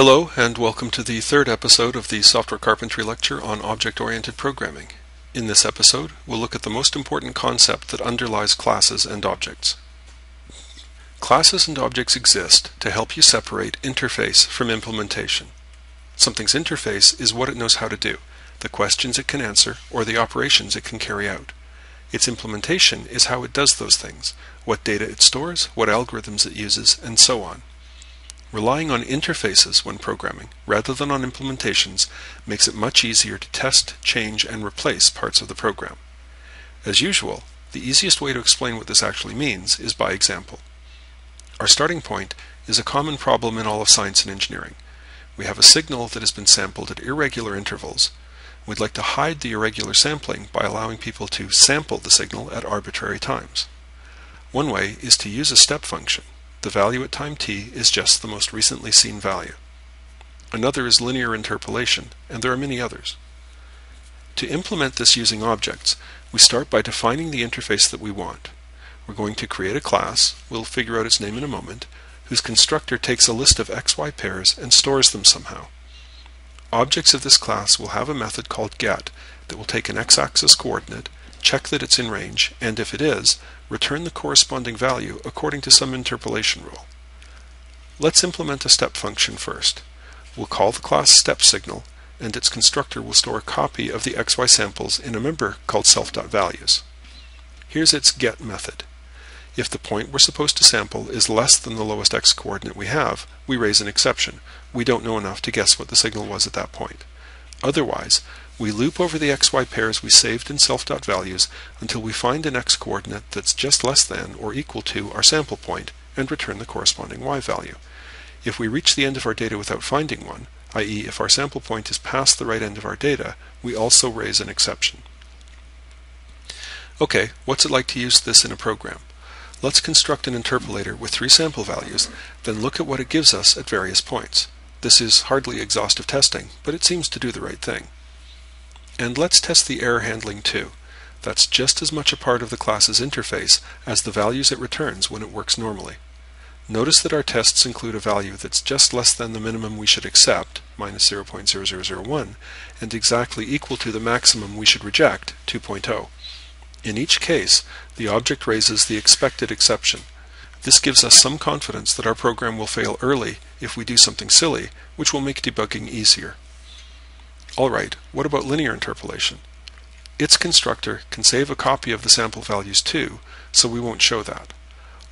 Hello and welcome to the third episode of the Software Carpentry lecture on object-oriented programming. In this episode, we'll look at the most important concept that underlies classes and objects. Classes and objects exist to help you separate interface from implementation. Something's interface is what it knows how to do, the questions it can answer, or the operations it can carry out. Its implementation is how it does those things, what data it stores, what algorithms it uses, and so on. Relying on interfaces when programming, rather than on implementations, makes it much easier to test, change, and replace parts of the program. As usual, the easiest way to explain what this actually means is by example. Our starting point is a common problem in all of science and engineering. We have a signal that has been sampled at irregular intervals. We'd like to hide the irregular sampling by allowing people to sample the signal at arbitrary times. One way is to use a step function. The value at time t is just the most recently seen value. Another is linear interpolation, and there are many others. To implement this using objects, we start by defining the interface that we want. We're going to create a class, we'll figure out its name in a moment, whose constructor takes a list of xy pairs and stores them somehow. Objects of this class will have a method called get that will take an x-axis coordinate, check that it's in range, and if it is, return the corresponding value according to some interpolation rule. Let's implement a step function first. We'll call the class StepSignal, and its constructor will store a copy of the xy samples in a member called self.values. Here's its get method. If the point we're supposed to sample is less than the lowest x coordinate we have, we raise an exception. We don't know enough to guess what the signal was at that point. Otherwise, we loop over the xy pairs we saved in self.values until we find an x-coordinate that's just less than or equal to our sample point and return the corresponding y-value. If we reach the end of our data without finding one, i.e. if our sample point is past the right end of our data, we also raise an exception. Okay, what's it like to use this in a program? Let's construct an interpolator with three sample values, then look at what it gives us at various points. This is hardly exhaustive testing, but it seems to do the right thing. And let's test the error handling too. That's just as much a part of the class's interface as the values it returns when it works normally. Notice that our tests include a value that's just less than the minimum we should accept, minus 0.0001, and exactly equal to the maximum we should reject, 2.0. In each case, the object raises the expected exception. This gives us some confidence that our program will fail early if we do something silly, which will make debugging easier. Alright, what about linear interpolation? Its constructor can save a copy of the sample values too, so we won't show that.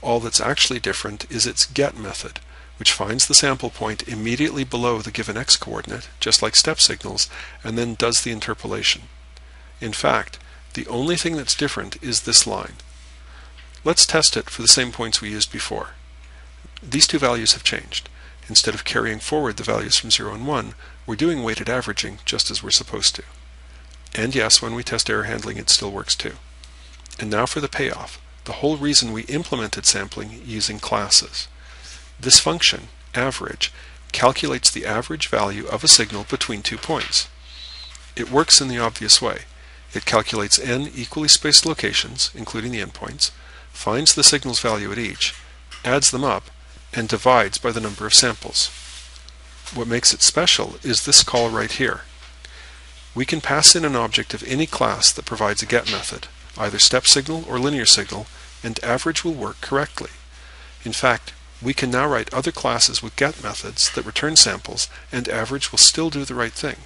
All that's actually different is its get method, which finds the sample point immediately below the given x-coordinate, just like step signals, and then does the interpolation. In fact, the only thing that's different is this line. Let's test it for the same points we used before. These two values have changed. Instead of carrying forward the values from 0 and 1, we're doing weighted averaging just as we're supposed to. And yes, when we test error handling, it still works too. And now for the payoff, the whole reason we implemented sampling using classes. This function, average, calculates the average value of a signal between 2 points. It works in the obvious way. It calculates n equally spaced locations, including the endpoints, finds the signal's value at each, adds them up, and divides by the number of samples. What makes it special is this call right here. We can pass in an object of any class that provides a get method, either step signal or linear signal, and average will work correctly. In fact, we can now write other classes with get methods that return samples, and average will still do the right thing.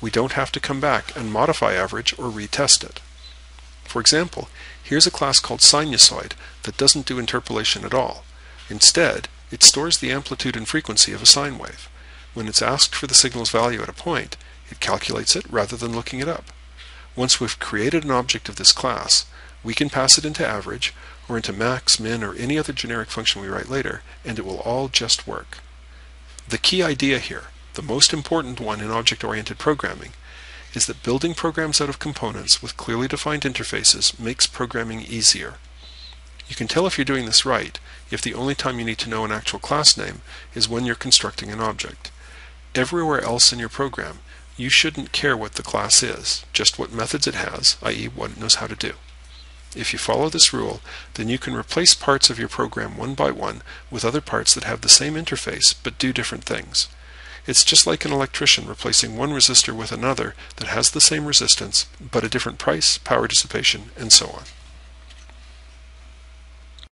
We don't have to come back and modify average or retest it. For example, here's a class called Sinusoid that doesn't do interpolation at all. Instead, it stores the amplitude and frequency of a sine wave. When it's asked for the signal's value at a point, it calculates it rather than looking it up. Once we've created an object of this class, we can pass it into average, or into max, min, or any other generic function we write later, and it will all just work. The key idea here, the most important one in object-oriented programming, is that building programs out of components with clearly defined interfaces makes programming easier. You can tell if you're doing this right if the only time you need to know an actual class name is when you're constructing an object. Everywhere else in your program, you shouldn't care what the class is, just what methods it has, i.e. what it knows how to do. If you follow this rule, then you can replace parts of your program one by one with other parts that have the same interface but do different things. It's just like an electrician replacing one resistor with another that has the same resistance, but a different price, power dissipation, and so on.